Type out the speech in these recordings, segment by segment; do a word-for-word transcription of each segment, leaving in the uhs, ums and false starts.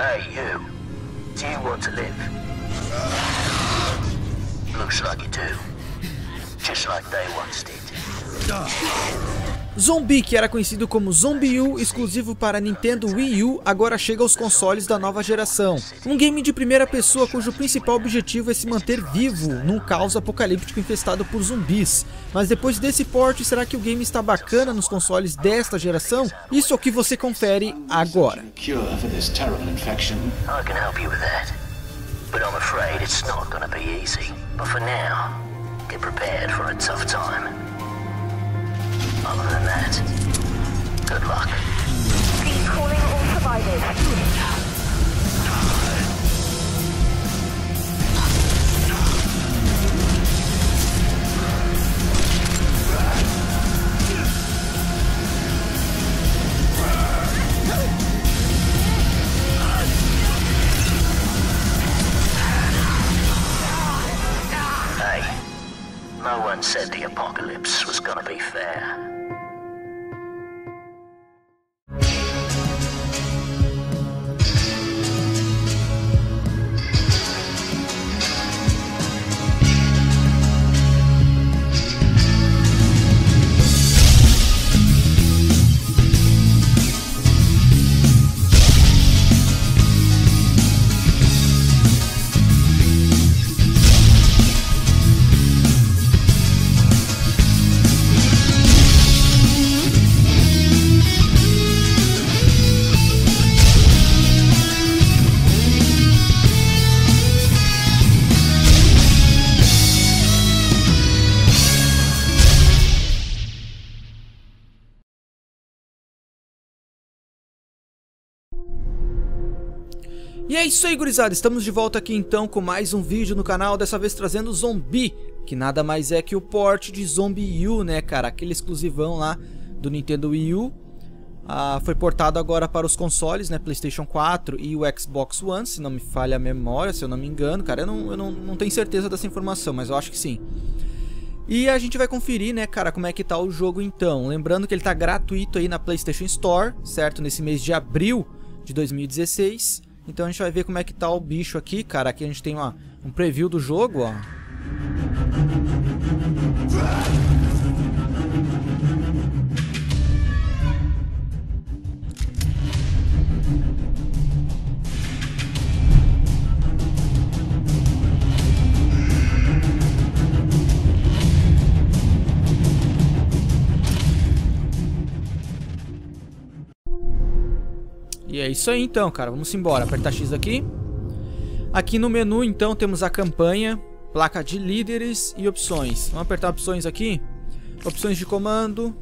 Hey, you. Do you want to live? Looks like you do. Just like they once did. Zombi, que era conhecido como Zombi U, exclusivo para Nintendo Wii U, agora chega aos consoles da nova geração. Um game de primeira pessoa cujo principal objetivo é se manter vivo num caos apocalíptico infestado por zumbis. Mas depois desse porte, será que o game está bacana nos consoles desta geração? Isso é o que você confere agora. Other than that, good luck. Recalling all survivors. Hey, no one said the apocalypse was gonna be fair. E é isso aí, gurizada, estamos de volta aqui então com mais um vídeo no canal, dessa vez trazendo Zombi, que nada mais é que o port de Zombi U, né, cara, aquele exclusivão lá do Nintendo Wii U. Ah, foi portado agora para os consoles, né, PlayStation quatro e o Xbox One, se não me falha a memória, se eu não me engano, cara, eu não, eu não, não tenho certeza dessa informação, mas eu acho que sim. E a gente vai conferir, né, cara, como é que tá o jogo então. Lembrando que ele tá gratuito aí na PlayStation Store, certo, nesse mês de abril de dois mil e dezesseis. Então a gente vai ver como é que tá o bicho aqui, cara. Aqui a gente tem uma, um preview do jogo, ó. E é isso aí então, cara, vamos embora, apertar X aqui. Aqui no menu então temos a campanha, placa de líderes e opções. Vamos apertar opções aqui, opções de comando.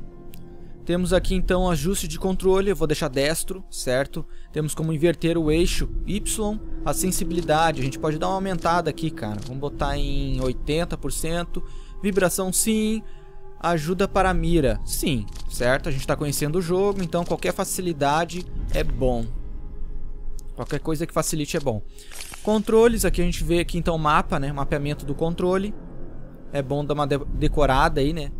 Temos aqui então ajuste de controle, eu vou deixar destro, certo? Temos como inverter o eixo Y, a sensibilidade, a gente pode dar uma aumentada aqui, cara. Vamos botar em oitenta por cento, vibração sim, ajuda para a mira, sim, certo? A gente está conhecendo o jogo, então qualquer facilidade é bom. Qualquer coisa que facilite é bom. Controles, aqui a gente vê aqui então o mapa, né? Mapeamento do controle. É bom dar uma de decorada aí, né?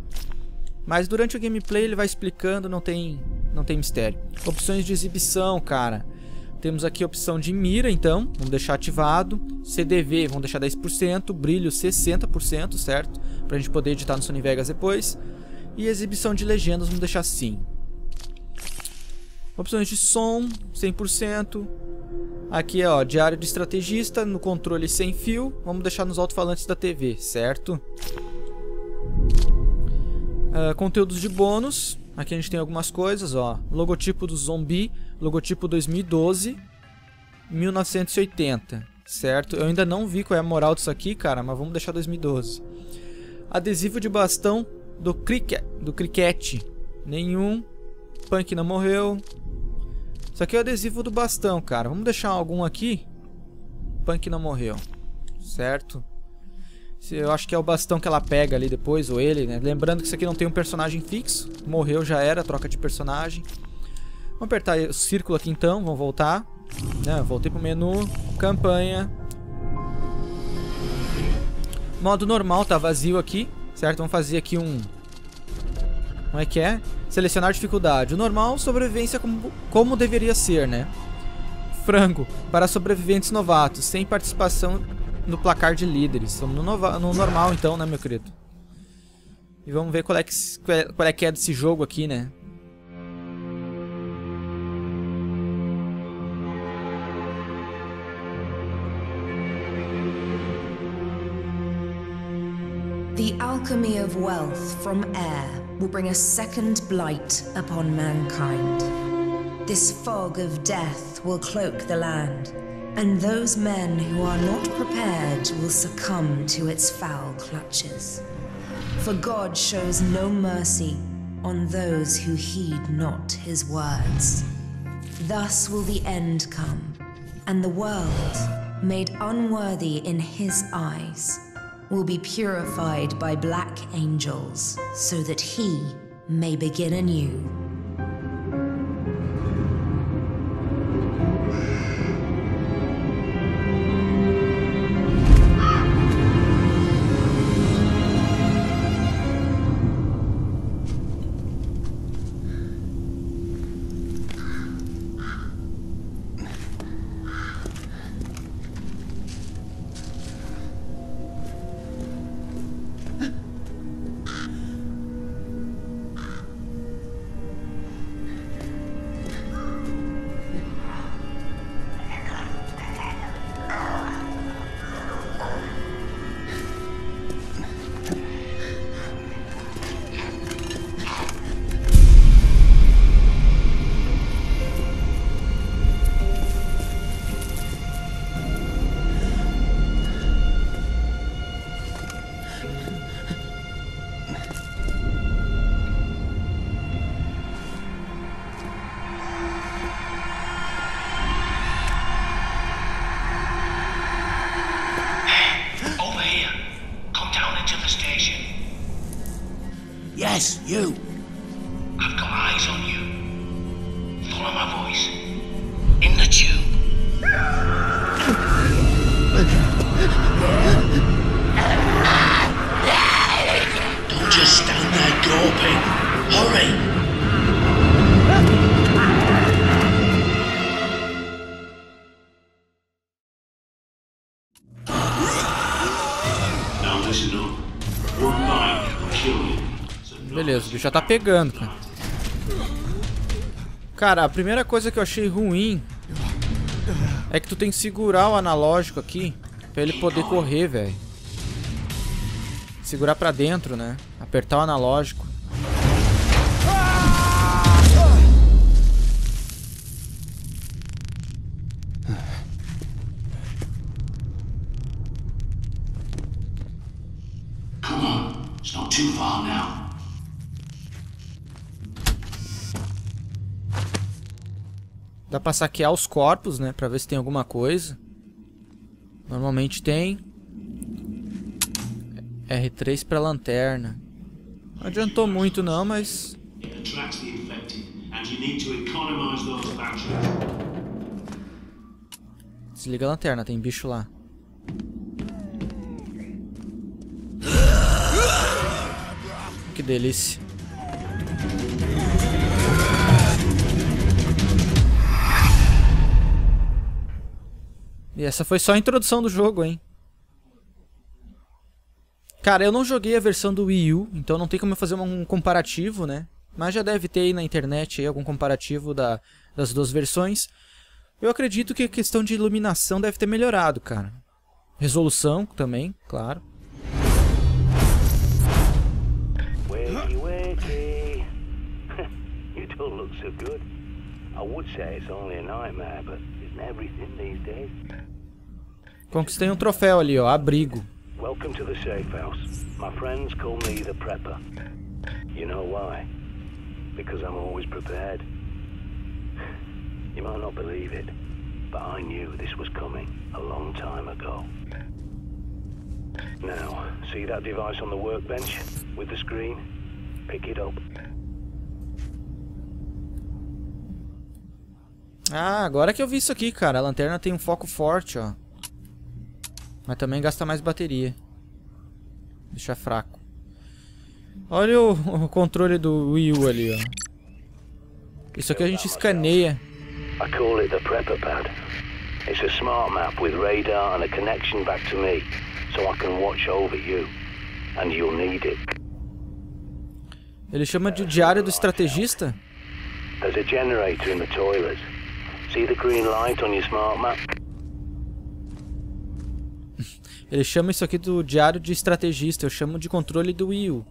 Mas durante o gameplay ele vai explicando, não tem, não tem mistério. Opções de exibição, cara. Temos aqui a opção de mira, então. Vamos deixar ativado. C D V, vamos deixar dez por cento. Brilho, sessenta por cento, certo? Pra gente poder editar no Sony Vegas depois. E exibição de legendas, vamos deixar assim. Opções de som, cem por cento. Aqui, ó, diário de estrategista. No controle sem fio. Vamos deixar nos alto-falantes da T V, certo? Uh, conteúdos de bônus. Aqui a gente tem algumas coisas, ó. Logotipo do Zombi. Logotipo dois mil e doze, mil novecentos e oitenta, certo? Eu ainda não vi qual é a moral disso aqui, cara, mas vamos deixar dois mil e doze. Adesivo de bastão do cricket, do cricket. Nenhum. Punk não morreu. Isso aqui é o adesivo do bastão, cara. Vamos deixar algum aqui. Punk não morreu, certo? Eu acho que é o bastão que ela pega ali depois, ou ele, né? Lembrando que isso aqui não tem um personagem fixo. Morreu, já era, troca de personagem. Vamos apertar o círculo aqui então, vamos voltar. Não, voltei pro menu, campanha. Modo normal, tá vazio aqui, certo? Vamos fazer aqui um... Como é que é? Selecionar dificuldade. O normal, sobrevivência como, como deveria ser, né? frango para sobreviventes novatos, sem participação no placar de líderes. Estamos no, no normal então, né, meu querido? E vamos ver qual é que, qual é, que é desse jogo aqui, né? The alchemy of wealth from air will bring a second blight upon mankind. This fog of death will cloak the land, and those men who are not prepared will succumb to its foul clutches. For God shows no mercy on those who heed not his words. Thus will the end come, and the world, made unworthy in his eyes, will be purified by black angels, so that he may begin anew. Yes, you. I've got eyes on you. Follow my voice. In the tube. Don't just stand there gawping. Hurry. Beleza, o bicho já tá pegando, cara. Cara, a primeira coisa que eu achei ruim é que tu tem que segurar o analógico aqui pra ele poder correr, velho. Segurar pra dentro, né? Apertar o analógico. Dá pra saquear os corpos, né? Pra ver se tem alguma coisa. Normalmente tem. R três pra lanterna. Não adiantou muito não, mas... Desliga a lanterna, tem bicho lá. Que delícia. E essa foi só a introdução do jogo, hein? Cara, eu não joguei a versão do Wii U, então não tem como eu fazer um comparativo, né? Mas já deve ter aí na internet aí algum comparativo da, das duas versões. Eu acredito que a questão de iluminação deve ter melhorado, cara. Resolução também, claro. Wakey, wakey. You don't look so good. I would say it's only a nightmare, but isn't everything these days? Conquistei um troféu ali, ó, abrigo. Welcome to the safe house. My friends call me the prepper. You know why? Because I'm always prepared. You might not believe it, but I knew this was coming a long time ago. Now, see that device on the workbench with the screen? Pick it up. Ah, agora que eu vi isso aqui, cara. A lanterna tem um foco forte, ó. Mas também gasta mais bateria. Deixa fraco. Olha o, o controle do Wii U ali, ó. Isso aqui a gente escaneia. I call it the prepper pad. It's a smart map with radar and a connection back to me, so I can watch over you, and you'll need it. Ele chama de diário do estrategista? There's a generator in the toilet. See the green light on your smart map? Ele chama isso aqui do diário de estrategista, eu chamo de controle do Wii U.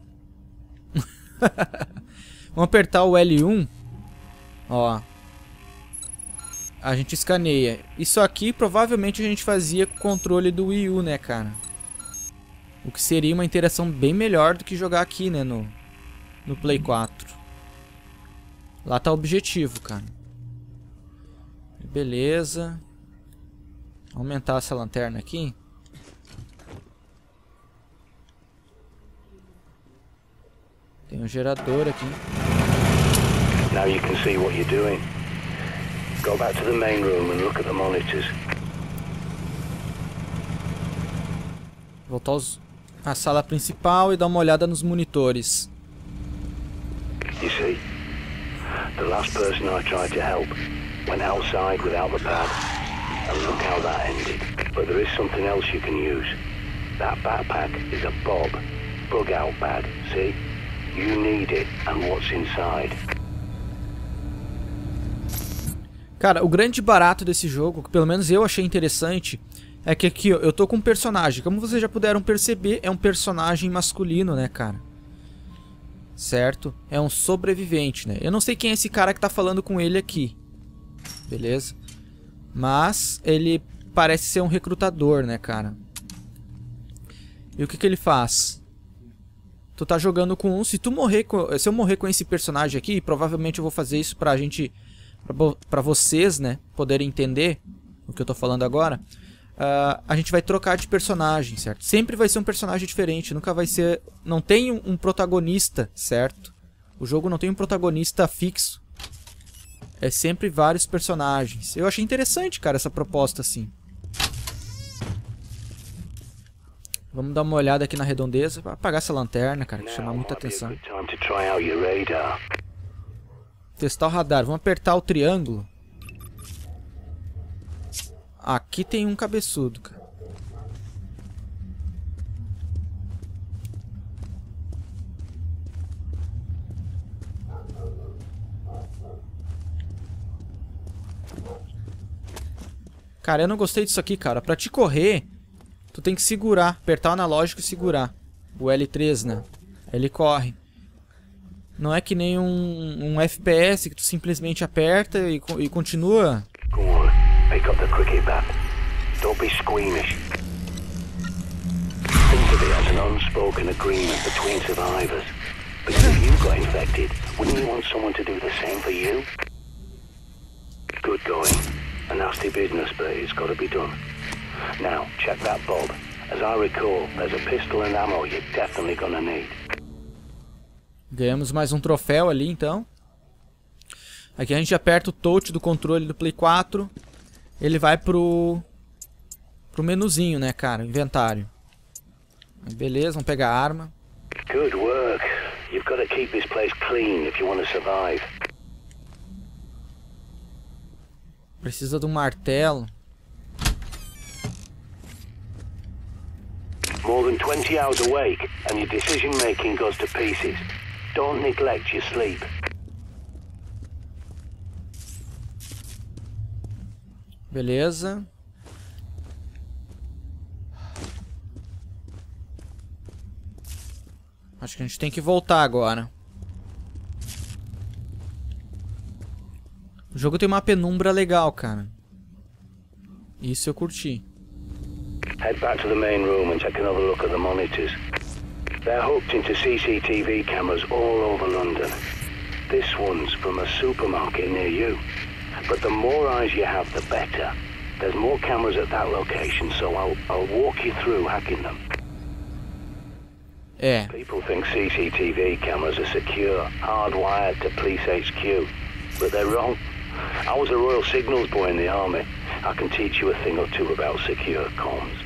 Vamos apertar o L um. Ó. A gente escaneia. Isso aqui provavelmente a gente fazia com o controle do Wii U, né, cara? O que seria uma interação bem melhor do que jogar aqui, né, no, no Play quatro. Lá tá o objetivo, cara. Beleza. Aumentar essa lanterna aqui. Tem um gerador aqui. Now you can see what you're doing. Go back to the main room and look at the monitors. Voltar aos... à sala principal e dar uma olhada nos monitores. You see? The last person I tried to help went outside without the pad. And look how that ended. But there is something else you can use. That backpack is a Bob bug out bag, see? You need it and what's inside. Cara, o grande barato desse jogo, que pelo menos eu achei interessante, é que aqui ó, eu tô com um personagem. Como vocês já puderam perceber, é um personagem masculino, né, cara? Certo? É um sobrevivente, né? Eu não sei quem é esse cara que tá falando com ele aqui. Beleza? Mas ele parece ser um recrutador, né, cara? E o que que ele faz? Tu tá jogando com um, se tu morrer com, se eu morrer com esse personagem aqui, provavelmente eu vou fazer isso pra gente, pra, pra vocês, né, poderem entender o que eu tô falando agora. Uh, a gente vai trocar de personagem, certo? Sempre vai ser um personagem diferente, nunca vai ser, não tem um, um protagonista, certo? O jogo não tem um protagonista fixo, é sempre vários personagens. Eu achei interessante, cara, essa proposta assim. Vamos dar uma olhada aqui na redondeza. Vai apagar essa lanterna, cara, que chama muita atenção. Testar o radar. Vamos apertar o triângulo. Aqui tem um cabeçudo, cara. Cara, eu não gostei disso aqui, cara. Pra te correr... Tu tem que segurar, apertar o analógico e segurar. O L três, né? Ele corre. Não é que nem um, um F P S que tu simplesmente aperta e, e continua. Good going. A nasty business, but it's got to be done. Now, check that Bob. As I recall, there's a pistol and ammo you're definitely gonna need. Ganhamos mais um troféu ali, então. Aqui a gente aperta o touch do controle do Play quatro. Ele vai pro... pro menuzinho, né, cara? Inventário. Beleza, vamos pegar a arma. Good work. You've got to keep this place clean if you want to survive. Precisa de um martelo. More than twenty hours awake and your decision making goes to pieces. Don't neglect your sleep. Beleza. Acho que a gente tem que voltar agora. O jogo tem uma penumbra legal, cara. Isso eu curti. Head back to the main room and take another look at the monitors. They're hooked into C C T V cameras all over London. This one's from a supermarket near you. But the more eyes you have, the better. There's more cameras at that location, so I'll, I'll walk you through hacking them. Yeah. People think C C T V cameras are secure, hardwired to police H Q. But they're wrong. I was a Royal Signals boy in the army. I can teach you a thing or two about secure comms.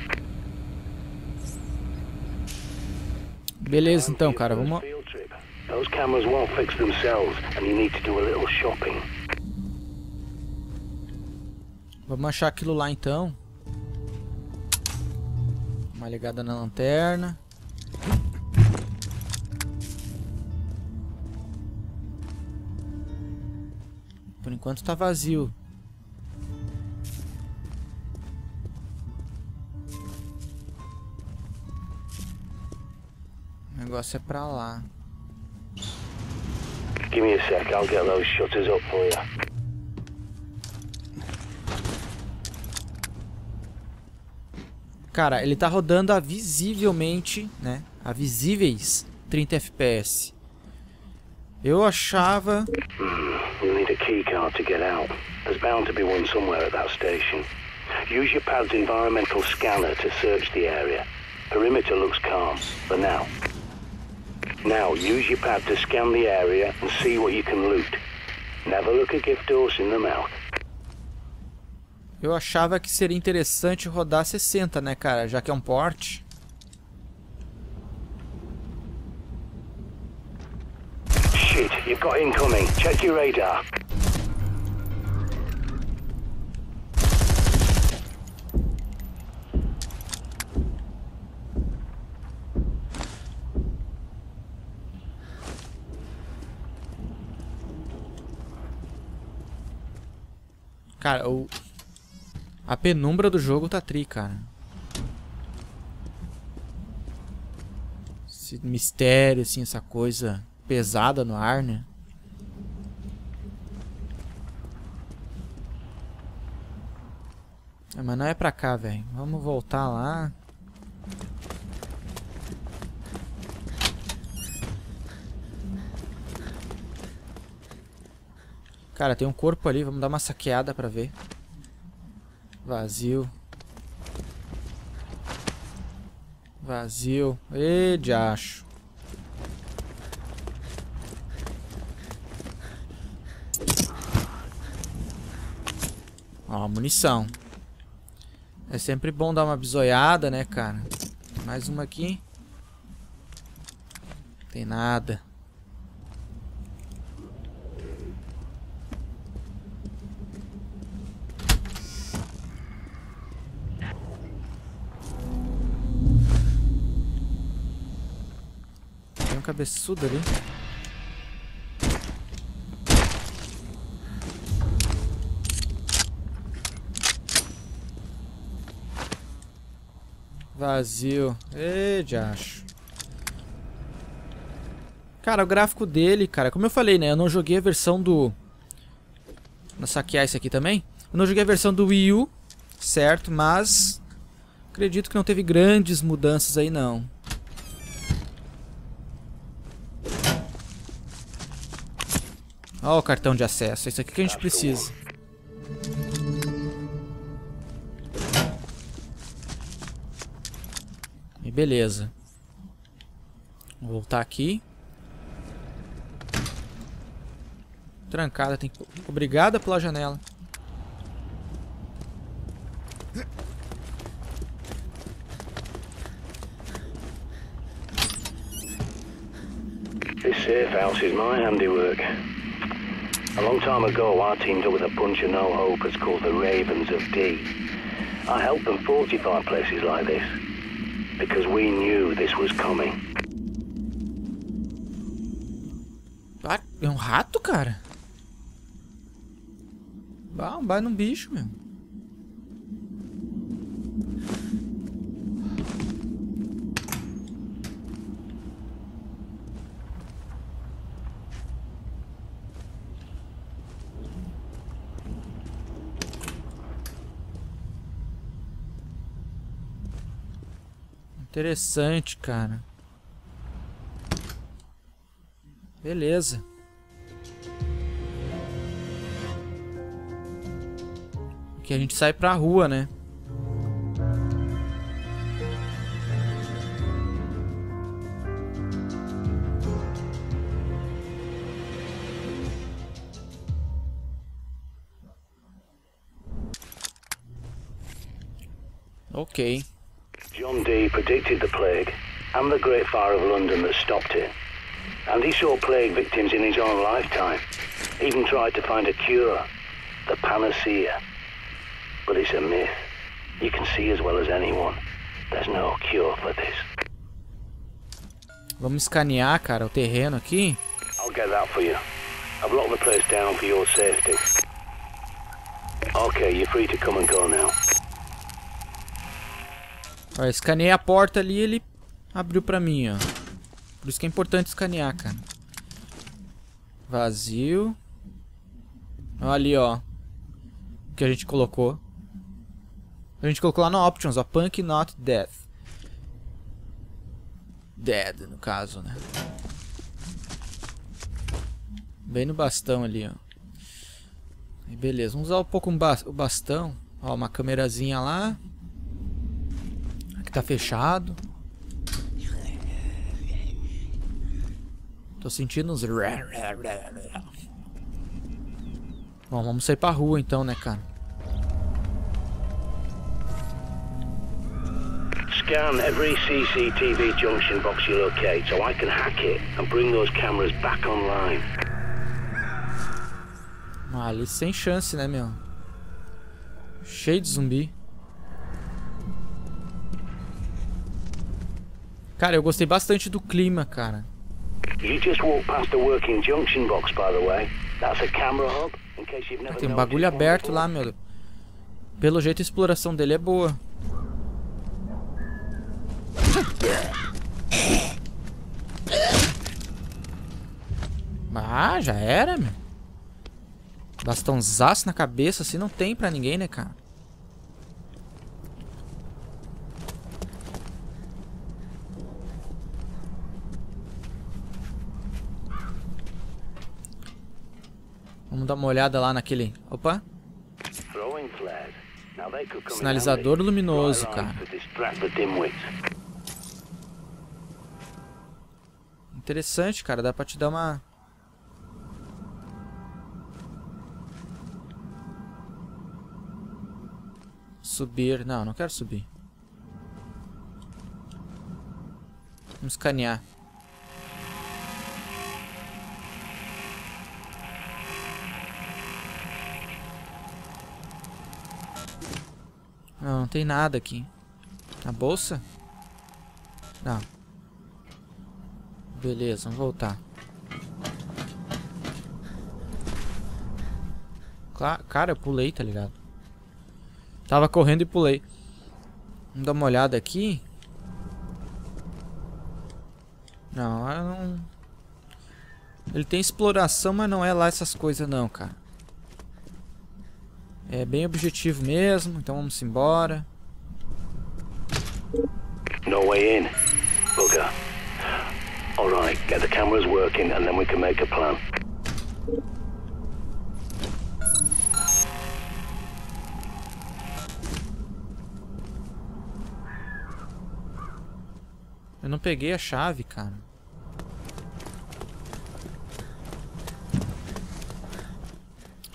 Beleza, então, cara, vamos. Those cameras won't fix themselves and you need to do a little shopping. Vamos achar aquilo lá então. Uma ligada na lanterna. Por enquanto tá vazio. O negócio é pra lá. Give me a sec, I'll get those shutters up for you. Cara, ele tá rodando a visivelmente, né? A visíveis trinta F P S. Eu achava. You'll need a key card to get out. There's bound to be one somewhere at that station. Use your pad's environmental scanner to search the area. Perimeter looks calm for now. Now use your pad to scan the area and see what you can loot. Never look a gift horse in the mouth. Eu achava que seria interessante rodar sessenta, né, cara? Já que é um port. Shit, you've got incoming. Check your radar. Cara, o... a penumbra do jogo tá tri, cara. Esse mistério, assim, essa coisa pesada no ar, né? É, mas não é pra cá, velho. Vamos voltar lá. Cara, tem um corpo ali. Vamos dar uma saqueada pra ver. Vazio. Vazio. E de acho. Ó, munição. É sempre bom dar uma bisoiada, né, cara? Mais uma aqui. Não tem nada. Cabeçudo ali. Vazio. E de acho. Cara, o gráfico dele, cara, como eu falei, né? Eu não joguei a versão do... Vou saquear isso aqui também. Eu não joguei a versão do Wii U, certo? Mas acredito que não teve grandes mudanças aí, não. Ó, o cartão de acesso. É isso aqui que a gente precisa. E beleza. Vou voltar aqui. Trancada. Tem que... Obrigada pela janela. This safe house is my handiwork. A long time ago, our team dealt with a bunch of no-hopers called the Ravens of D. I helped them fortify places like this, because we knew this was coming. Ah, é um rato, cara? Ah, um baita num bicho, meu. Interessante, cara. Beleza. Aqui a gente sai pra rua, né? Ok. John D predicted the plague and the Great Fire of London that stopped it. And he saw plague victims in his own lifetime. Even tried to find a cure, the panacea. but it's a myth. You can see as well as anyone. There's no cure for this. Vamos escanear, cara, o terreno aqui. I'll get that for you. I've locked the place down for your safety. Okay, you're free to come and go now. Ó, escaneei a porta ali, ele abriu pra mim, ó. Por isso que é importante escanear, cara. Vazio. Ó, ali, ó. O que a gente colocou. A gente colocou lá no Options, ó. Punk Not Dead. Dead, no caso, né? Bem no bastão ali, ó. E beleza, vamos usar um pouco o bastão. Ó, uma câmerazinha lá. Aqui tá fechado. Tô sentindo uns... Bom, vamos sair pra rua então, né, cara? Scan every C C T V junction box you locate, so I can hack it and bring those cameras back online. Ah, ali sem chance, né, meu? Cheio de zumbi. Cara, eu gostei bastante do clima, cara. Ah, tem um bagulho aberto lá, meu. Pelo jeito a exploração dele é boa. Ah, já era, meu. Bastãozaço na cabeça, assim não tem pra ninguém, né, cara? Vamos dar uma olhada lá naquele... Opa! Sinalizador luminoso, cara. Interessante, cara. Dá pra te dar uma... Subir. Não, não quero subir. Vamos escanear. Não, não tem nada aqui. Na bolsa? Não. Beleza, vamos voltar. Cara, eu pulei, tá ligado? Tava correndo e pulei. Vamos dar uma olhada aqui. Não, eu não... Ele tem exploração, mas não é lá essas coisas não, cara. É bem objetivo mesmo, então vamos embora. No way in. Bugger. All right, get the cameras working and then we can make a plan. Eu não peguei a chave, cara.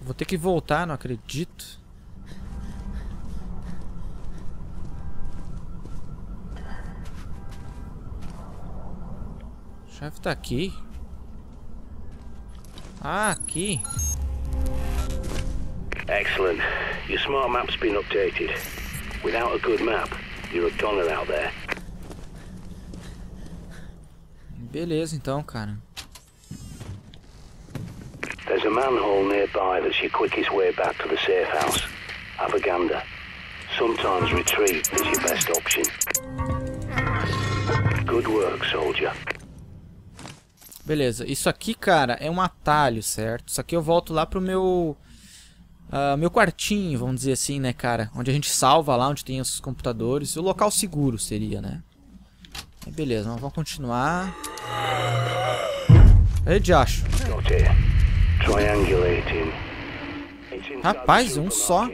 Vou ter que voltar, não acredito. A chave tá aqui. Ah, aqui. Excellent. Your smart map's been updated. Without a good map, you're a goner out there. Beleza, então, cara. There's a manhole nearby that's your quickest way back to the safe house. Have a gander. Sometimes retreat is your best option. Good work, soldier. Beleza, isso aqui, cara, é um atalho, certo? Isso aqui eu volto lá pro meu uh, meu quartinho, vamos dizer assim, né, cara? Onde a gente salva lá, onde tem os computadores. O local seguro seria, né? E beleza, nós vamos continuar. Ei, diacho. Rapaz, um só.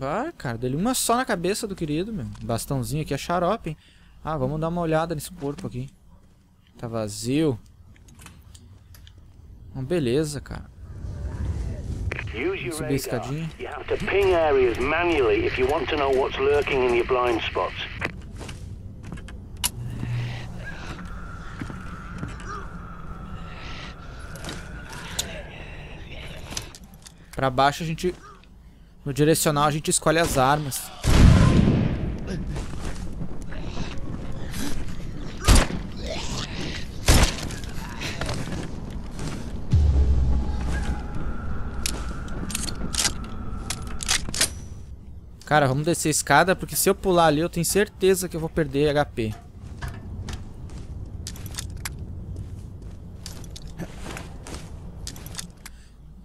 Ah, cara, dele uma só na cabeça do querido, meu. Bastãozinho aqui é xarope, hein? Ah, vamos dar uma olhada nesse corpo aqui. Tá vazio. Uma beleza, cara. Vamos subir a escadinha. Pra baixo a gente... No direcional a gente escolhe as armas. Cara, vamos descer a escada, porque se eu pular ali eu tenho certeza que eu vou perder H P.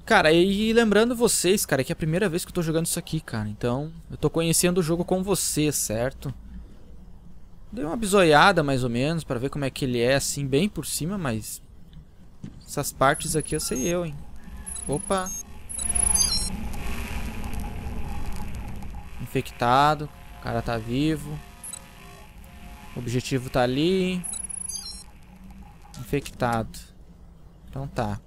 Cara, e lembrando vocês, cara, que é a primeira vez que eu tô jogando isso aqui, cara. Então, eu tô conhecendo o jogo com vocês, certo? Dei uma bisoiada, mais ou menos, pra ver como é que ele é, assim, bem por cima, mas... Essas partes aqui eu sei eu, hein. Opa! Infectado, o cara tá vivo. O objetivo tá ali. Infectado. Então tá.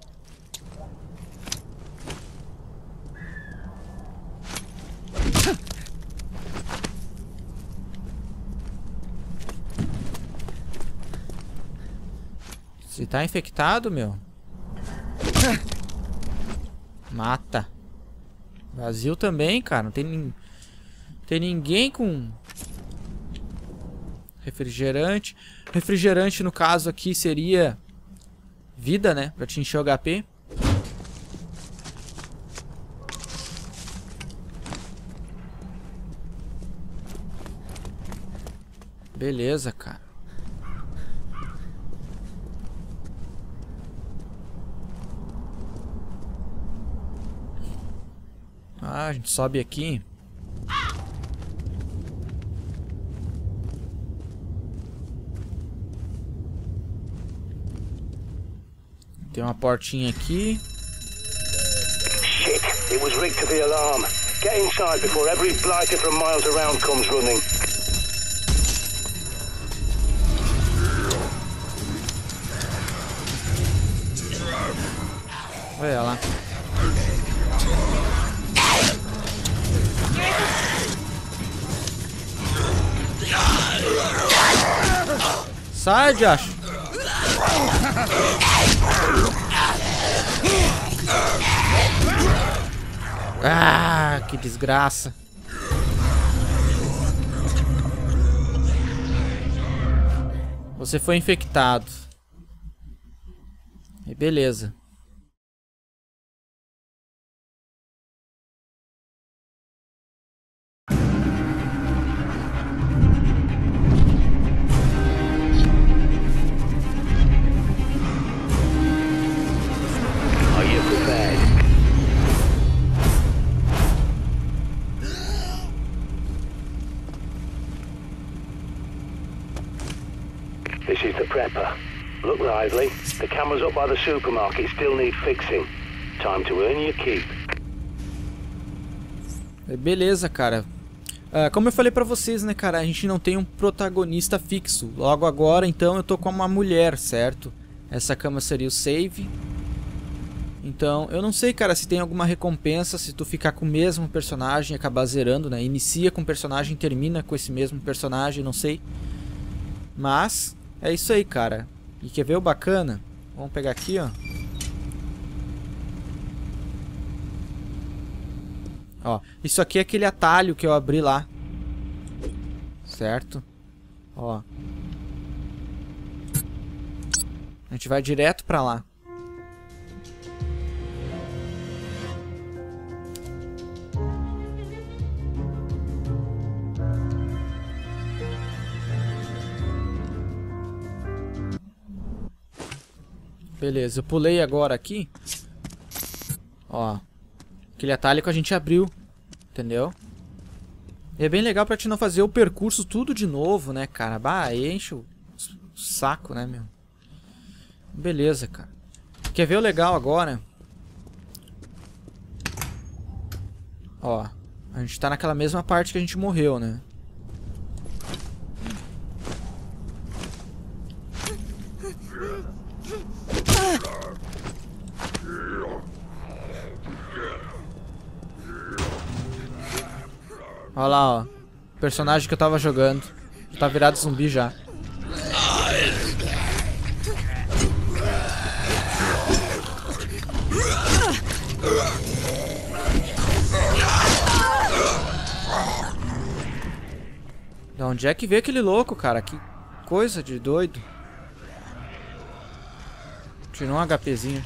Se tá infectado, meu. Mata. Vazio também, cara. Não tem nem... Tem ninguém com refrigerante. Refrigerante, no caso aqui, seria vida, né? Pra te encher o H P. Beleza, cara. Ah, a gente sobe aqui. Tem uma portinha aqui. Shit, it was rigged to the alarm. Get inside before every blighter from miles around comes running. Olha lá. Sai, Josh. Ah, que desgraça. Você foi infectado. E beleza. Look lively. The cameras up by the supermarket still need fixing. Time to earn your keep. Beleza, cara. Uh, como eu falei pra vocês, né, cara? A gente não tem um protagonista fixo. Logo agora, então, eu tô com uma mulher, certo? Essa cama seria o save. Então, eu não sei, cara, se tem alguma recompensa se tu ficar com o mesmo personagem e acabar zerando, né? Inicia com o personagem e termina com esse mesmo personagem, não sei. Mas, é isso aí, cara. E quer ver o bacana? Vamos pegar aqui, ó. Ó, isso aqui é aquele atalho que eu abri lá. Certo? Ó. A gente vai direto pra lá. Beleza, eu pulei agora aqui. Ó. Aquele atalho que a gente abriu. Entendeu? E é bem legal pra te não fazer o percurso tudo de novo, né, cara? Bah, enche o saco, né, meu? Beleza, cara. Quer ver o legal agora? Ó. A gente tá naquela mesma parte que a gente morreu, né? Olha lá, ó. O personagem que eu tava jogando. Já tá virado zumbi já. De onde é que veio aquele louco, cara? Que coisa de doido. Tirou um HPzinho.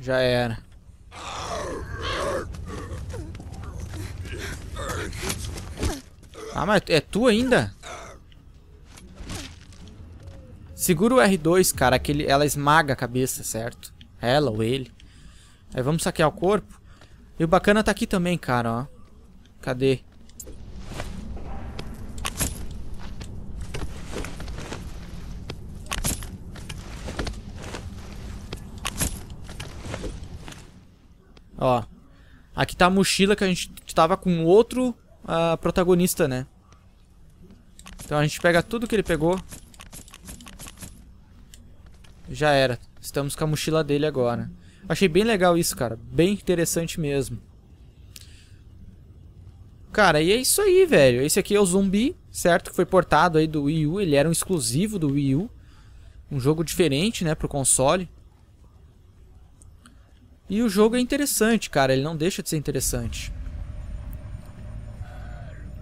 Já era. Ah, mas é tu ainda? Segura o R dois, cara, que ele, ela esmaga a cabeça, certo? Ela ou ele. Aí vamos saquear o corpo. E o bacana tá aqui também, cara, ó. Cadê? Ó. Aqui tá a mochila que a gente tava com outro... a protagonista, né? Então a gente pega tudo que ele pegou. Já era. Estamos com a mochila dele agora. Achei bem legal isso, cara. Bem interessante mesmo. Cara, e é isso aí, velho. Esse aqui é o Zombi, certo? Que foi portado aí do Wii U. Ele era um exclusivo do Wii U. Um jogo diferente, né? Pro console. E o jogo é interessante, cara. Ele não deixa de ser interessante.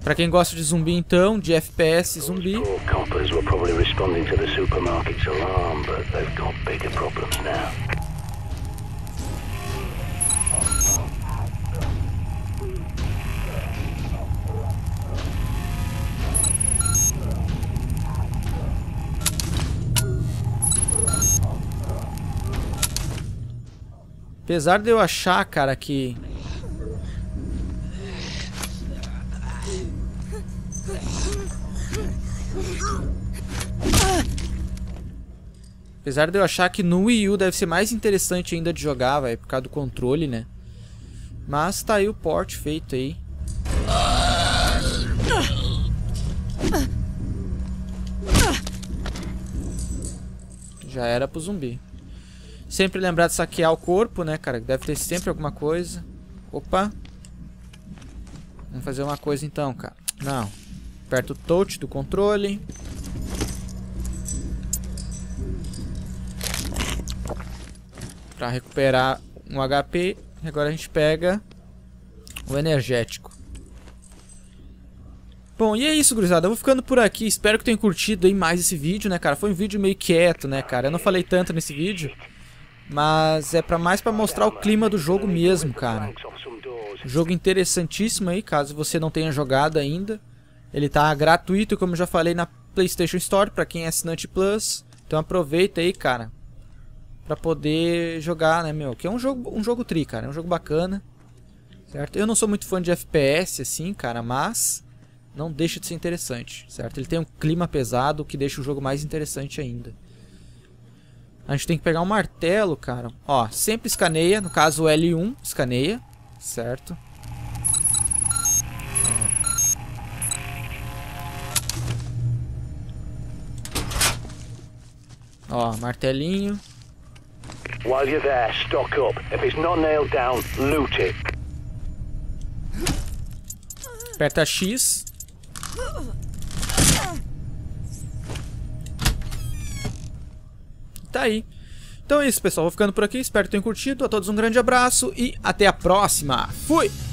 Pra quem gosta de zumbi então, de F P S zumbi. Apesar de eu achar, cara, que... Apesar de eu achar que no Wii U deve ser mais interessante ainda de jogar, vai, por causa do controle, né? Mas tá aí o port feito aí. Já era pro zumbi. Sempre lembrar de saquear o corpo, né, cara? Deve ter sempre alguma coisa. Opa! Vamos fazer uma coisa então, cara. Não. Aperta o touch do controle. Pra recuperar um H P. E agora a gente pega o energético. Bom, e é isso, gurizada. Eu vou ficando por aqui. Espero que tenham curtido aí mais esse vídeo, né, cara? Foi um vídeo meio quieto, né, cara? Eu não falei tanto nesse vídeo. Mas é pra mais pra mostrar o clima do jogo mesmo, cara. Um jogo interessantíssimo aí, caso você não tenha jogado ainda. Ele tá gratuito, como eu já falei, na PlayStation Store, pra quem é assinante Plus. Então aproveita aí, cara. Pra poder jogar, né, meu? Que é um jogo, um jogo tri, cara. É um jogo bacana. Certo? Eu não sou muito fã de F P S, assim, cara. Mas não deixa de ser interessante, certo? Ele tem um clima pesado que deixa o jogo mais interessante ainda. A gente tem que pegar um martelo, cara. Ó, sempre escaneia. No caso, o L um escaneia, certo? Ó, martelinho. While you're there, stock up. If it's not nailed down, loot it. Aperta X. Tá aí. Então é isso, pessoal. Vou ficando por aqui. Espero que tenham curtido. A todos um grande abraço e até a próxima. Fui!